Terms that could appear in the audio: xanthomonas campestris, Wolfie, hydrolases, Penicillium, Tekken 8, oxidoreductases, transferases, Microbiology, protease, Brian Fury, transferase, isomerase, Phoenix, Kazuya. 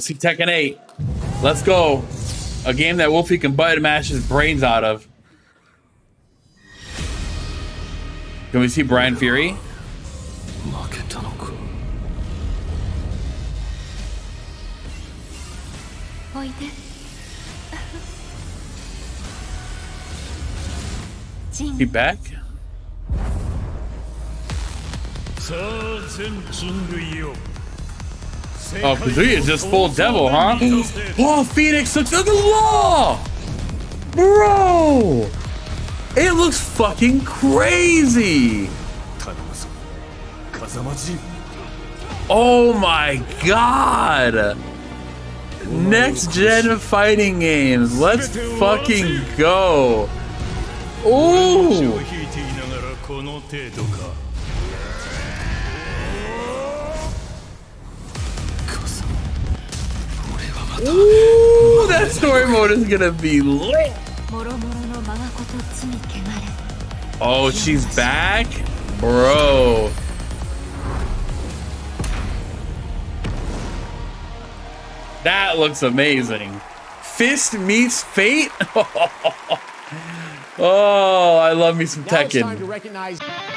Let's see Tekken 8. Let's go. A game that Wolfie can butt and mash his brains out of. Can we see Brian Fury? He back? Oh, Kazuya is just full devil, huh? Oh, Phoenix looks like a wall! Bro! It looks fucking crazy! Oh my god! Next gen fighting games, let's fucking go! Ooh! Ooh, that story mode is gonna be lit. Oh, she's back? Bro. That looks amazing. Fist meets fate? Oh, I love me some Tekken.